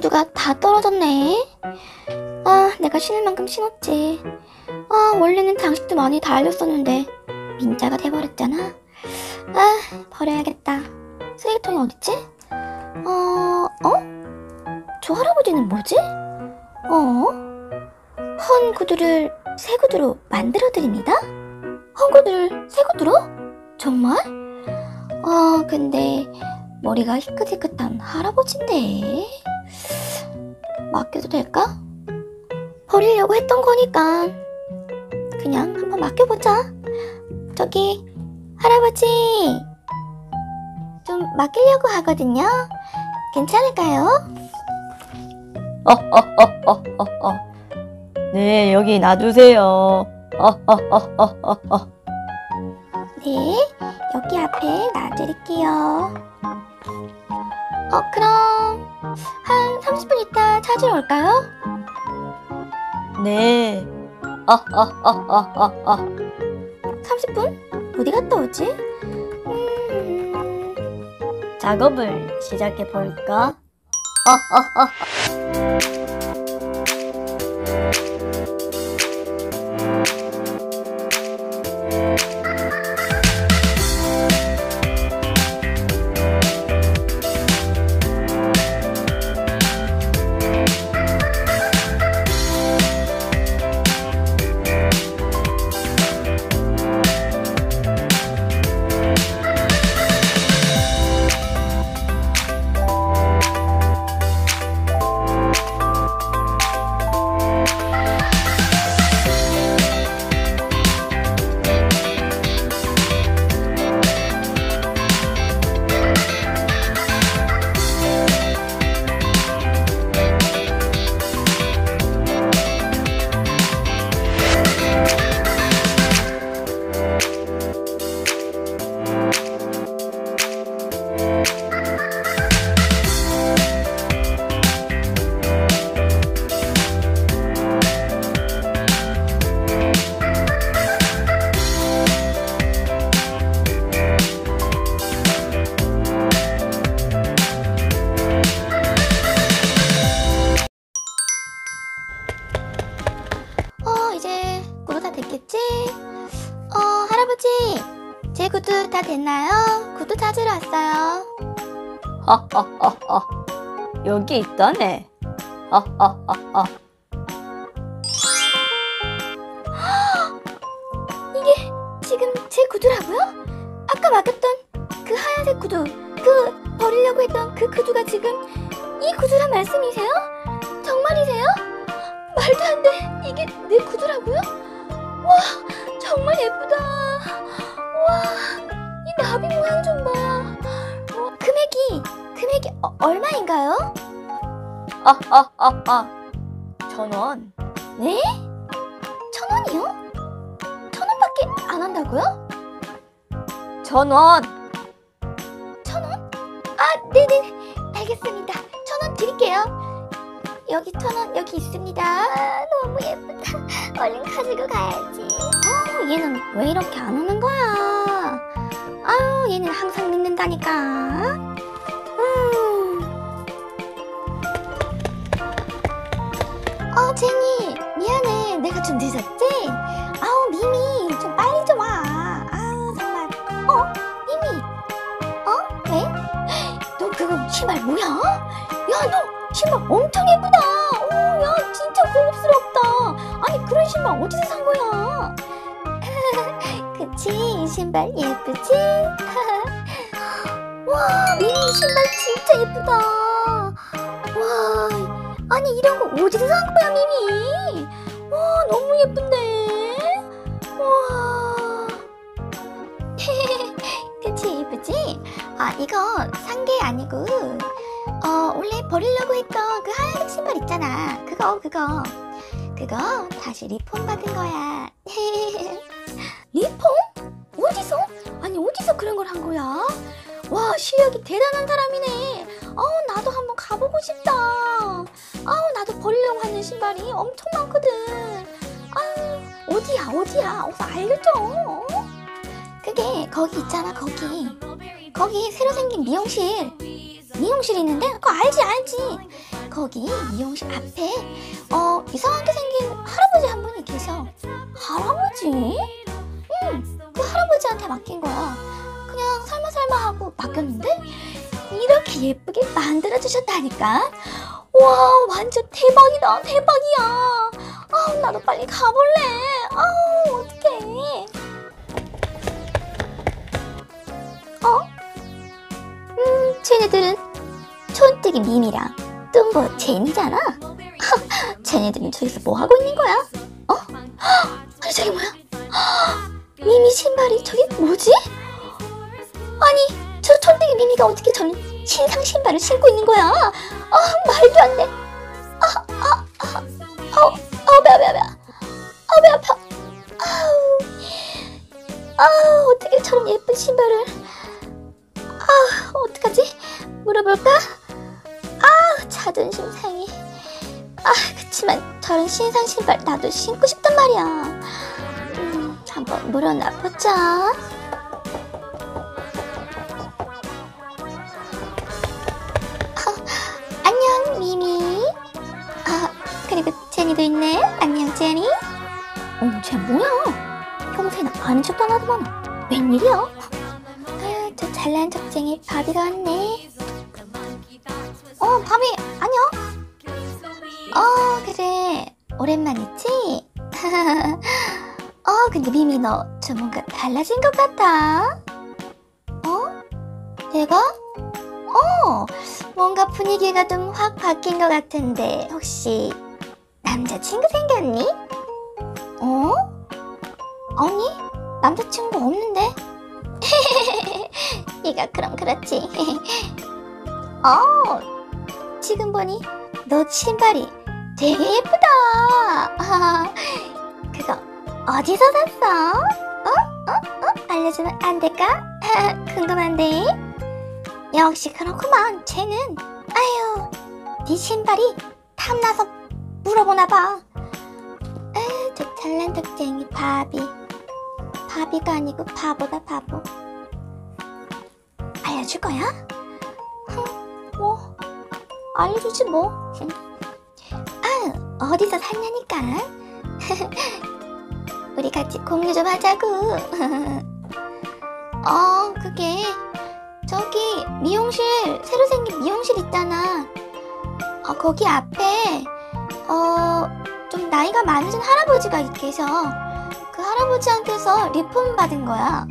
구두가 다 떨어졌네. 아, 내가 신을 만큼 신었지. 아, 원래는 장식도 많이 다 알렸었는데 민자가 돼버렸잖아. 아, 버려야겠다. 쓰레기통이 어딨지? 저 할아버지는 뭐지? 헌 구두를 새 구두로 만들어드립니다? 헌 구두를 새 구두로? 정말? 근데 머리가 희끗희끗한 할아버지인데 맡겨도 될까? 버리려고 했던 거니까 그냥 한번 맡겨보자. 저기 할아버지, 좀 맡기려고 하거든요. 괜찮을까요? 네, 여기 놔두세요. 네, 여기 앞에 놔드릴게요. 그럼 한 30분 있다 찾으러 올까요? 네. 30분? 어디 갔다 오지? 작업을 시작해볼까? 됐겠지? 할아버지, 제 구두 다 됐나요? 구두 찾으러 왔어요. 여기 있다네. 이게 지금 제 구두라고요? 아까 맡겼던 그 하얀색 구두, 그 버리려고 했던 그 구두가 지금 이 구두란 말씀이세요? 정말이세요? 말도 안 돼. 이게 내 구두라고요? 와, 정말 예쁘다. 와, 이 나비 모양 좀 봐. 금액이 얼마인가요? 1,000원. 네? 1,000원이요? 1,000원밖에 안 한다고요? 1,000원. 1,000원? 아, 네네. 알겠습니다. 1,000원 드릴게요. 여기 1,000원 여기 있습니다. 아, 너무 예쁘다. 얼른 가지고 가야지. 얘는 왜 이렇게 안 오는 거야? 아유, 얘는 항상 늦는다니까. 제니, 미안해. 내가 좀 늦었지? 아우, 미미, 좀 빨리 좀 와. 아우, 정말. 미미. 왜? 너 그거 신발 뭐야? 야, 너 신발 엄청 예쁘다. 오, 야, 진짜 고급스럽다. 아니, 그런 신발 어디서 산 거야? 그치, 이 신발 예쁘지? 와, 미니 신발 진짜 예쁘다. 와, 아니, 이런 거 어디서 산 거야, 미미? 와, 너무 예쁜데? 와, 그치, 예쁘지? 아, 이거 산 게 아니고 원래 버리려고 했던 그 하얀색 신발 있잖아. 그거 다시 리폼 받은 거야. 리폼? 어디서? 아니, 어디서 그런 걸 한 거야? 와, 실력이 대단한 사람이네. 나도 한번 가보고 싶다. 나도 버리려고 하는 신발이 엄청 많거든. 어디야? 어서 알려줘. 그게 거기 있잖아, 거기 새로 생긴 미용실 있는데 그거 알지. 거기 미용실 앞에 이상하게 생긴 할아버지 한 분이 계셔. 할아버지? 그 할아버지한테 맡긴 거야. 그냥 설마설마 하고 맡겼는데 이렇게 예쁘게 만들어주셨다니까. 와, 완전 대박이다, 대박이야. 아우, 나도 빨리 가볼래. 아우, 어떡해. 쟤네들은 촌뜨기 미미랑 뚱보 제니잖아. 쟤네들은 저기서 뭐 하고 있는 거야? 아니, 저게 뭐야? 미미 신발이 저게 뭐지? 아니, 저 촌뜨기 미미가 어떻게 저는 신상 신발을 신고 있는 거야? 말도 안 돼. 배 아파. 아우, 어떻게 저런 예쁜 신발을. 어떡하지? 물어볼까? 자존심 상해. 그치만 저런 신상 신발 나도 신고 싶단 말이야. 한번 물어나 보자. 안녕, 미미. 그리고 제니도 있네. 안녕, 제니. 쟤 뭐야? 평소에는 아는 척도 안 하더만. 웬일이야? 저 잘난 적쟁이 바비가 왔네. 바비, 안녕. 그래, 오랜만이지? 근데 미미, 너 좀 뭔가 달라진 것 같아. 내가? 뭔가 분위기가 좀 확 바뀐 것 같은데 혹시 남자친구 생겼니? 아니, 남자친구 없는데. 네가 그럼 그렇지. 지금 보니 너 신발이 되게 예쁘다. 그거 어디서 샀어? 알려주면 안 될까? 궁금한데. 역시 그렇구만, 쟤는. 아유, 네 신발이 탐나서 물어보나 봐. 저 잘난 덕쟁이 바비. 바비가 아니고 바보다, 바보. 알려줄 거야? 뭐 알려주지 뭐. 어디서 샀냐니까. 우리 같이 공유 좀 하자고. 그게 저기 미용실, 새로 생긴 미용실 있잖아. 거기 앞에 좀 나이가 많으신 할아버지가 계셔. 그 할아버지한테서 리폼 받은 거야.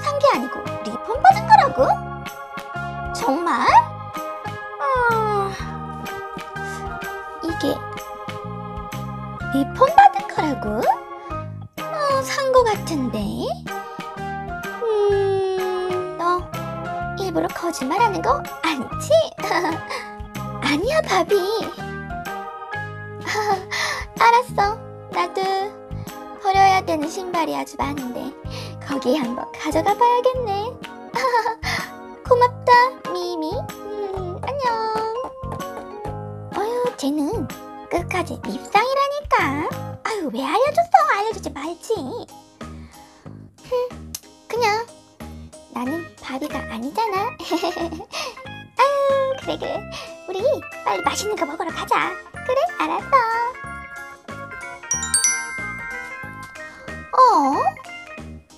산 게 아니고 리폼 받은 거라고? 정말? 이게 리폼 받은 거라고? 산 거 같은데. 너 일부러 거짓말하는 거 아니지? 아니야, 바비. 알았어. 나도 버려야 되는 신발이 아주 많은데 거기 한번 가져가 봐야겠네. 고맙다, 미미. 안녕. 쟤는 끝까지 밉상이라니까. 아유, 왜 알려줬어? 알려주지 말지. 그냥 나는 바비가 아니잖아. 아유, 그래. 우리 빨리 맛있는 거 먹으러 가자. 그래, 알았어.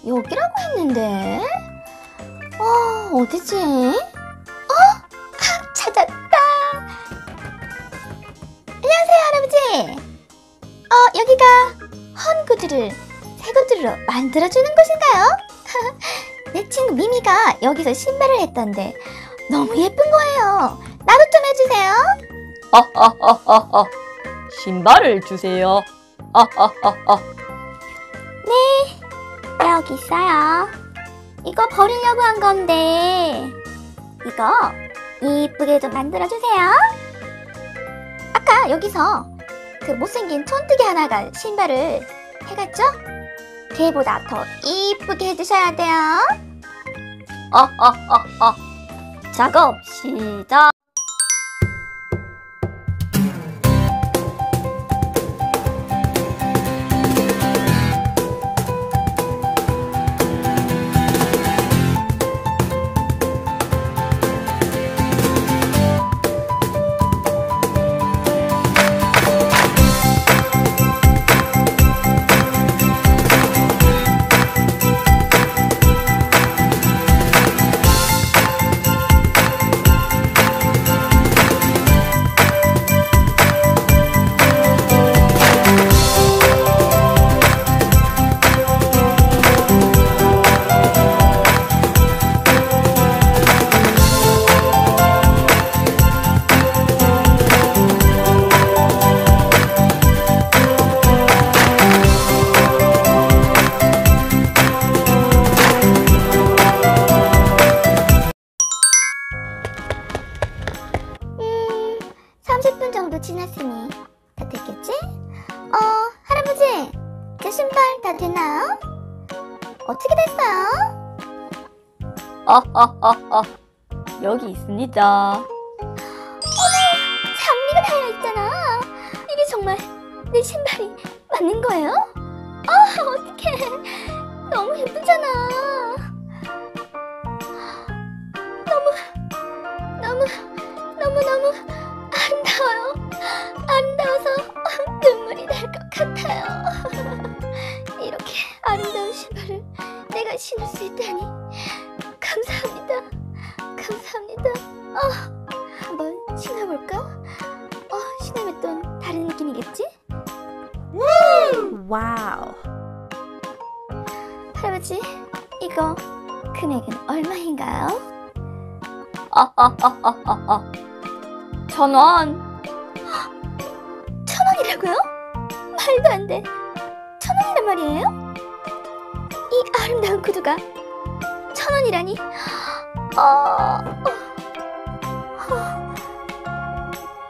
여기라고 했는데. 어디지? 찾았다. 안녕하세요, 할아버지. 여기가 헌 구두를 새 구두로 만들어주는 곳인가요? 내 친구 미미가 여기서 신발을 했던데 너무 예쁜 거예요. 나도 좀 해주세요. 신발을 주세요. 네, 여기 있어요. 이거 버리려고 한 건데 이거 이쁘게 좀 만들어주세요. 아까 여기서 그 못생긴 촌뜨기 하나가 신발을 해갔죠? 걔보다 더 이쁘게 해주셔야 돼요. 작업 시작. 해놨으니 다 됐겠지? 할아버지! 제 신발 다 되나요? 어떻게 됐어요? 여기 있습니다. 어머! 장미가 달려있잖아! 이게 정말 내 신발이 맞는 거예요? 어떡해! 너무 예쁘잖아! 너무 아름다워요. 아름다워서 눈물이 날 것 같아요. 이렇게 아름다운 신발을 내가 신을 수 있다니 감사합니다. 한번 신어볼까? 신으면 또 다른 느낌이겠지? 와우! 할아버지, 이거 금액은 얼마인가요? 1,000원. 1,000원이라고요? 말도 안 돼. 1,000원이란 말이에요? 이 아름다운 구두가 1,000원이라니.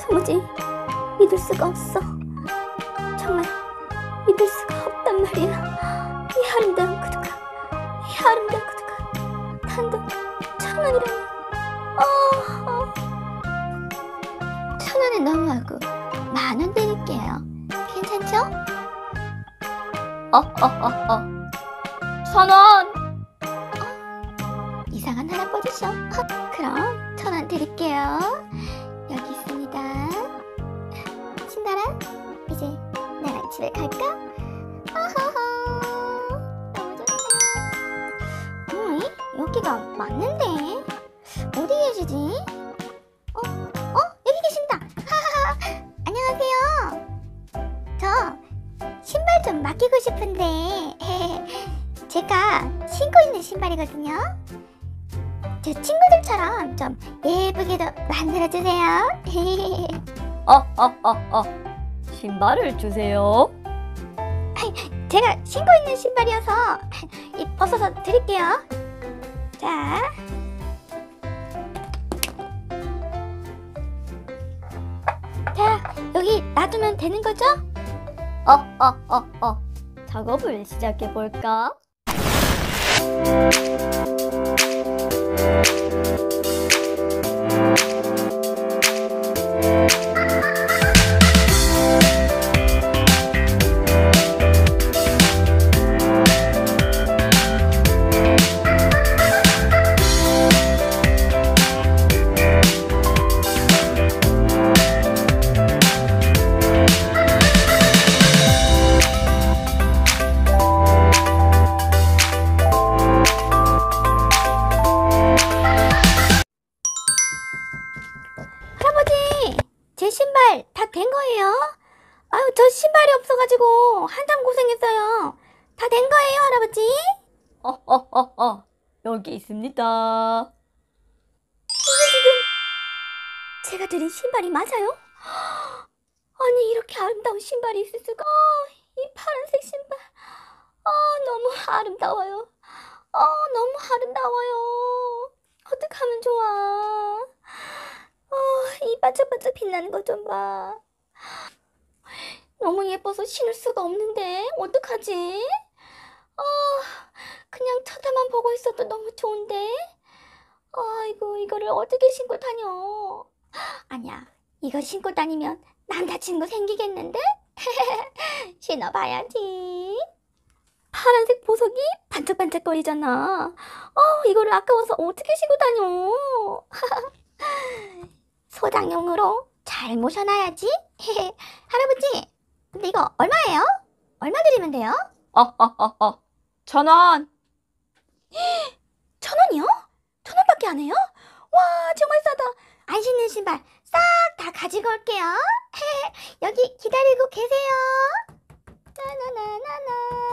도무지 믿을 수가 없어. 정말 믿을 수가 없단 말이야. 이 아름다운 구두가 단돈 1,000원이라니. 너무하고 10,000원 드릴게요. 괜찮죠? 1,000원! 이상한 하나 뽑으셔. 그럼 1,000원 드릴게요. 여기 있습니다. 신달아, 이제 나랑 집에 갈까? 너무 좋다. 여기가 맞는데? 어디 계시지? 좀 맡기고 싶은데 제가 신고 있는 신발이거든요. 제 친구들처럼 좀 예쁘게도 만들어주세요. 신발을 주세요. 제가 신고 있는 신발이어서 벗어서 드릴게요. 자, 여기 놔두면 되는 거죠? 작업을 시작해볼까? 신발 다 된 거예요? 아유, 저 신발이 없어가지고 한참 고생했어요. 다 된 거예요, 할아버지? 여기 있습니다. 이게 지금 제가 드린 신발이 맞아요? 아니, 이렇게 아름다운 신발이 있을 수가. 이 파란색 신발. 너무 아름다워요. 너무 아름다워요. 어떡하면 좋아. 이 반짝반짝 빛나는 것 좀 봐. 너무 예뻐서 신을 수가 없는데 어떡하지? 그냥 쳐다만 보고 있어도 너무 좋은데. 아이고, 이거를 어떻게 신고 다녀? 아니야, 이거 신고 다니면 남자친구 생기겠는데? 신어봐야지. 파란색 보석이 반짝반짝거리잖아. 이거를 아까워서 어떻게 신고 다녀? 소장용으로 잘 모셔놔야지. 할아버지, 근데 이거 얼마예요? 얼마 드리면 돼요? 1,000원. 1,000원이요? 1,000원밖에 안 해요? 와, 정말 싸다. 안 신는 신발 싹 다 가지고 올게요. 여기 기다리고 계세요. 나나나나나.